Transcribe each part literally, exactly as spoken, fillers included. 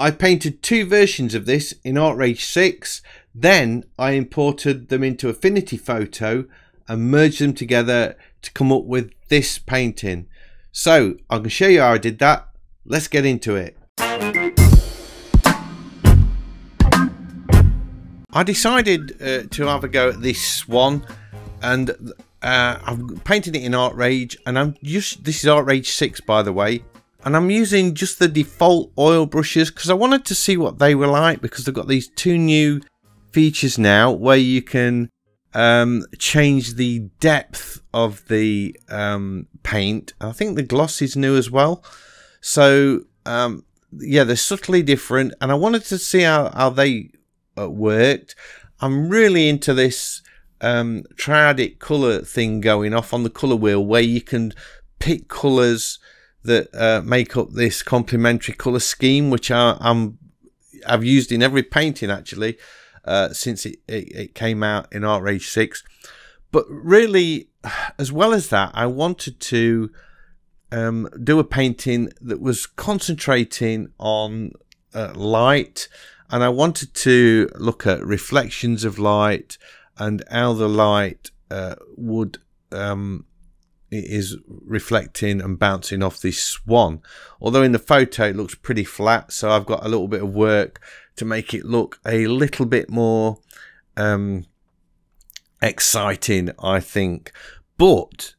I painted two versions of this in ArtRage six, then I imported them into Affinity Photo and merged them together to come up with this painting. So I can show you how I did that. Let's get into it. I decided uh, to have a go at this swan, and uh, I've painted it in ArtRage, and I'm just, this is ArtRage six by the way. And I'm using just the default oil brushes because I wanted to see what they were like, because they've got these two new features now where you can um, change the depth of the um, paint. I think the gloss is new as well. So um, yeah, they're subtly different, and I wanted to see how, how they uh, worked. I'm really into this um, triadic colour thing going off on the colour wheel, where you can pick colours that uh, make up this complementary colour scheme, which I, I'm, I've used in every painting actually uh, since it, it, it came out in ArtRage six. But really, as well as that, I wanted to um, do a painting that was concentrating on uh, light, and I wanted to look at reflections of light and how the light uh, would um, it is reflecting and bouncing off this swan. Although in the photo it looks pretty flat, so I've got a little bit of work to make it look a little bit more um, exciting, I think. But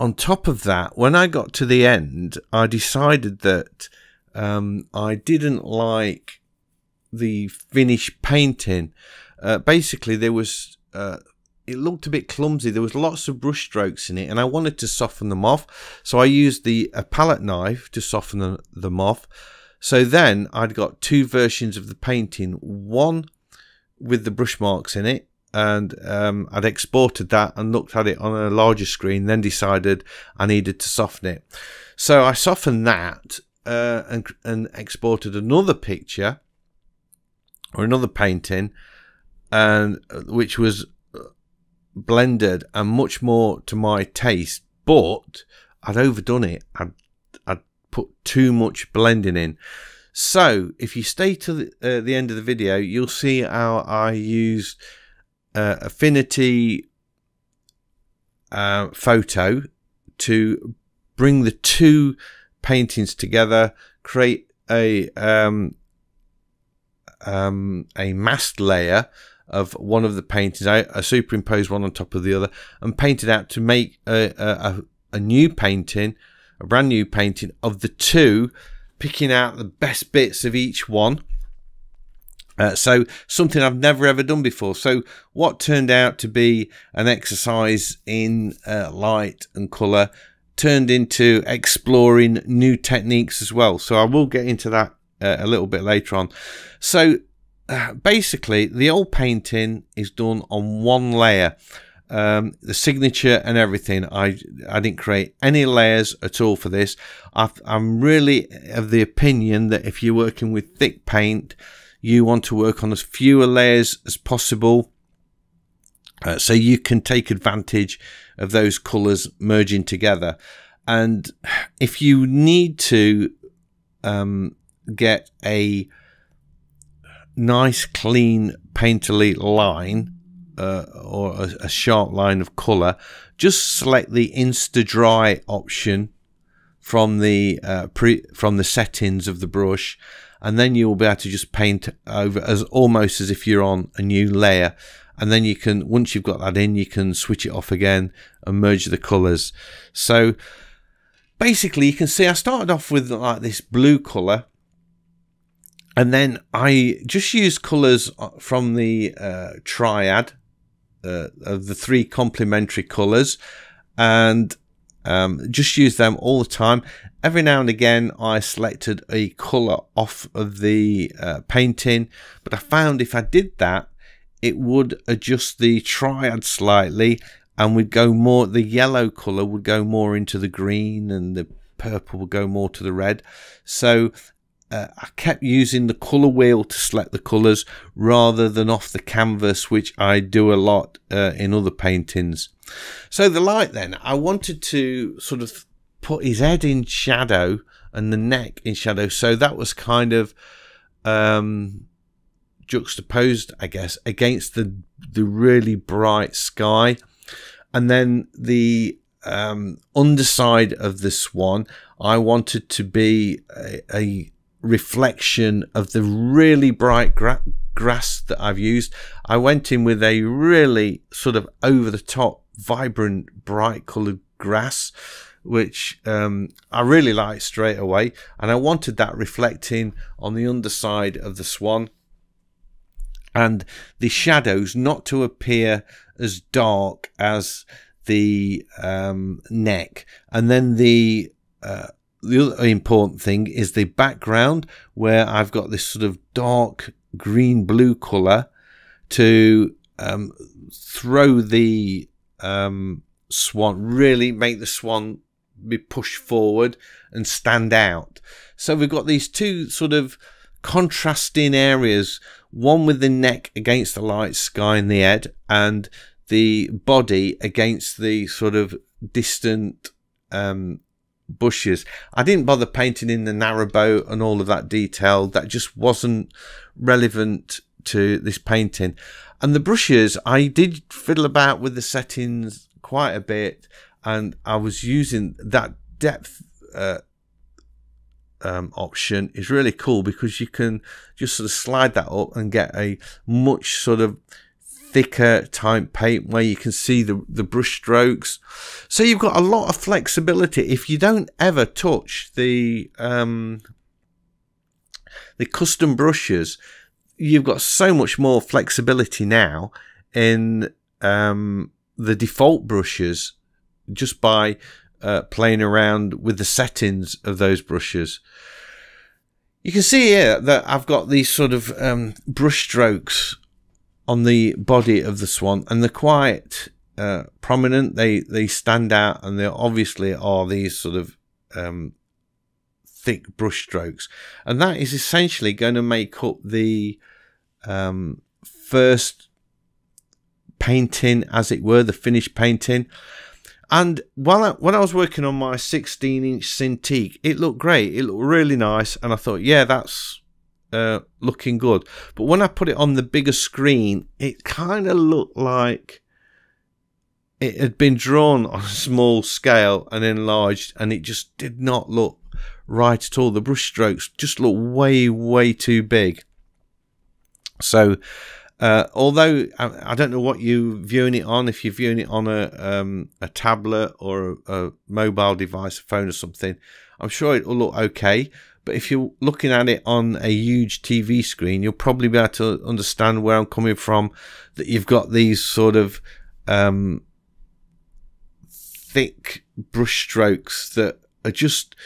on top of that, when I got to the end, I decided that um, I didn't like the finished painting. Uh, basically, there was uh, it looked a bit clumsy. There was lots of brush strokes in it, and I wanted to soften them off. So I used the a palette knife to soften them off. So then I'd got two versions of the painting, one with the brush marks in it, and um, I'd exported that and looked at it on a larger screen, then decided I needed to soften it. So I softened that uh, and, and exported another picture or another painting, and which was blended and much more to my taste, but I'd overdone it. I'd, I'd put too much blending in. So if you stay to the, uh, the end of the video, you'll see how I used uh, Affinity uh, Photo to bring the two paintings together, create a um, um, a masked layer of one of the paintings. I, I superimposed one on top of the other and painted out to make a, a, a new painting, a brand new painting of the two, picking out the best bits of each one. Uh, so something I've never ever done before. So what turned out to be an exercise in uh, light and colour turned into exploring new techniques as well. So I will get into that uh, a little bit later on. So Uh, basically, the old painting is done on one layer, um, the signature and everything. I I didn't create any layers at all for this. I've, I'm really of the opinion that if you're working with thick paint, you want to work on as fewer layers as possible, uh, so you can take advantage of those colours merging together. And if you need to um, get a nice clean painterly line uh, or a, a sharp line of color, just select the insta dry option from the uh, pre from the settings of the brush, and then you'll be able to just paint over as almost as if you're on a new layer. And then you can, once you've got that in, you can switch it off again and merge the colors. So basically, you can see I started off with like this blue color, and then I just used colours from the uh, triad uh, of the three complementary colours, and um, just used them all the time. Every now and again, I selected a colour off of the uh, painting, but I found if I did that, it would adjust the triad slightly, and would go more. The yellow colour would go more into the green, and the purple would go more to the red. So Uh, I kept using the colour wheel to select the colours rather than off the canvas, which I do a lot uh, in other paintings. So the light then, I wanted to sort of put his head in shadow and the neck in shadow. So that was kind of um, juxtaposed, I guess, against the the really bright sky. And then the um, underside of the swan, I wanted to be a, a reflection of the really bright gra grass that I've used. I went in with a really sort of over-the-top, vibrant, bright coloured grass, which um, I really liked straight away, and I wanted that reflecting on the underside of the swan, and the shadows not to appear as dark as the um, neck. And then the uh, the other important thing is the background, where I've got this sort of dark green blue color to um, throw the um, swan, really make the swan be pushed forward and stand out. So we've got these two sort of contrasting areas, one with the neck against the light sky and the head, and the body against the sort of distant um, bushes. I didn't bother painting in the narrow boat and all of that detail. That just wasn't relevant to this painting. And the brushes, I did fiddle about with the settings quite a bit, and I was using that depth uh, um, option is really cool, because you can just sort of slide that up and get a much sort of thicker type paint where you can see the, the brush strokes. So you've got a lot of flexibility. If you don't ever touch the um, the custom brushes, you've got so much more flexibility now in um, the default brushes, just by uh, playing around with the settings of those brushes. You can see here that I've got these sort of um, brush strokes on the body of the swan, and they're quite uh, prominent. They they stand out, and they obviously are these sort of um, thick brush strokes, and that is essentially going to make up the um, first painting, as it were, the finished painting. And while I, when I was working on my sixteen inch Cintiq, it looked great. It looked really nice, and I thought, yeah, that's uh, looking good. But when I put it on the bigger screen, it kind of looked like it had been drawn on a small scale and enlarged, and it just did not look right at all. The brush strokes just looked way, way too big. So Uh, although I, I don't know what you're viewing it on, if you're viewing it on a um, a tablet or a, a mobile device, a phone or something, I'm sure it will look okay. But if you're looking at it on a huge T V screen, you'll probably be able to understand where I'm coming from, that you've got these sort of um, thick brush strokes that are just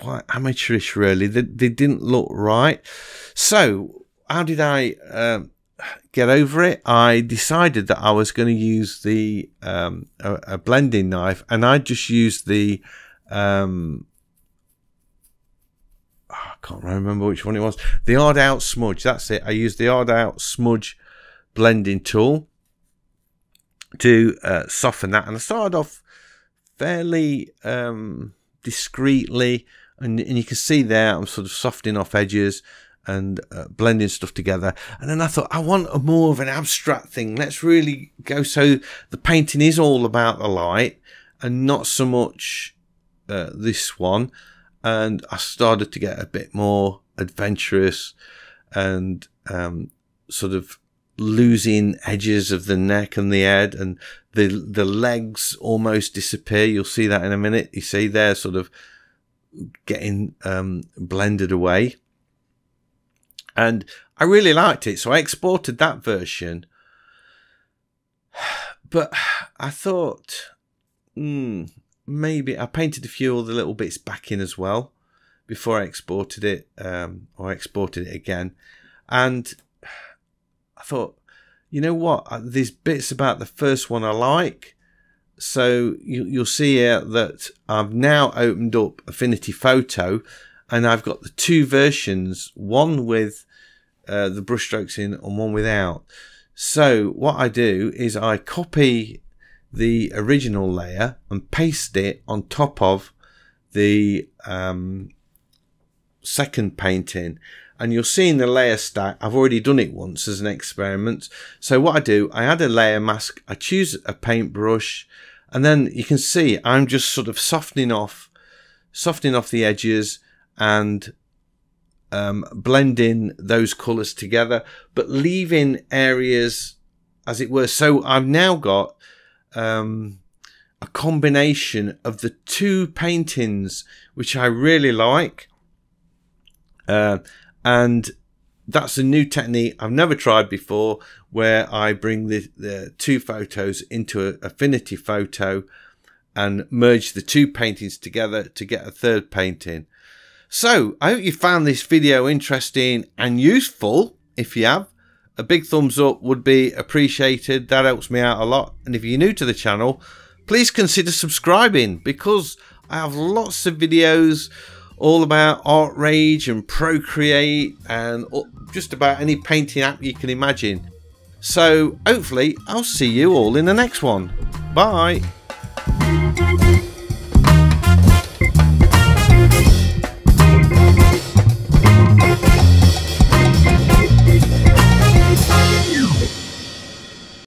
quite amateurish, really. They, they didn't look right. So how did I... Um, get over it? I decided that I was going to use the um, a, a blending knife, and I just used the um, oh, I can't remember which one it was, the Art Out Smudge, that's it. I used the Art Out Smudge blending tool to uh, soften that, and I started off fairly um, discreetly, and, and you can see there I'm sort of softening off edges and uh, blending stuff together. And then I thought, I want a more of an abstract thing. Let's really go, so the painting is all about the light and not so much uh, this one. And I started to get a bit more adventurous and um, sort of losing edges of the neck and the head, and the the legs almost disappear. You'll see that in a minute. You see they're sort of getting um, blended away. And I really liked it, so I exported that version. But I thought, hmm, maybe I painted a few other little bits back in as well before I exported it, um, or I exported it again. And I thought, you know what? There's bits about the first one I like. So you, you'll see here that I've now opened up Affinity Photo, and I've got the two versions, one with uh, the brushstrokes in and one without. So what I do is I copy the original layer and paste it on top of the um, second painting. and you'll see in the layer stack, I've already done it once as an experiment. So what I do, I add a layer mask, I choose a paintbrush, and then you can see I'm just sort of softening off, softening off the edges and um, blending those colors together, but leaving areas as it were. So I've now got um, a combination of the two paintings, which I really like. Uh, and that's a new technique I've never tried before, where I bring the, the two photos into an Affinity Photo and merge the two paintings together to get a third painting. So I hope you found this video interesting and useful. If you have, a big thumbs up would be appreciated. That helps me out a lot. And if you're new to the channel, please consider subscribing, because I have lots of videos all about ArtRage and Procreate and just about any painting app you can imagine. So hopefully I'll see you all in the next one. Bye.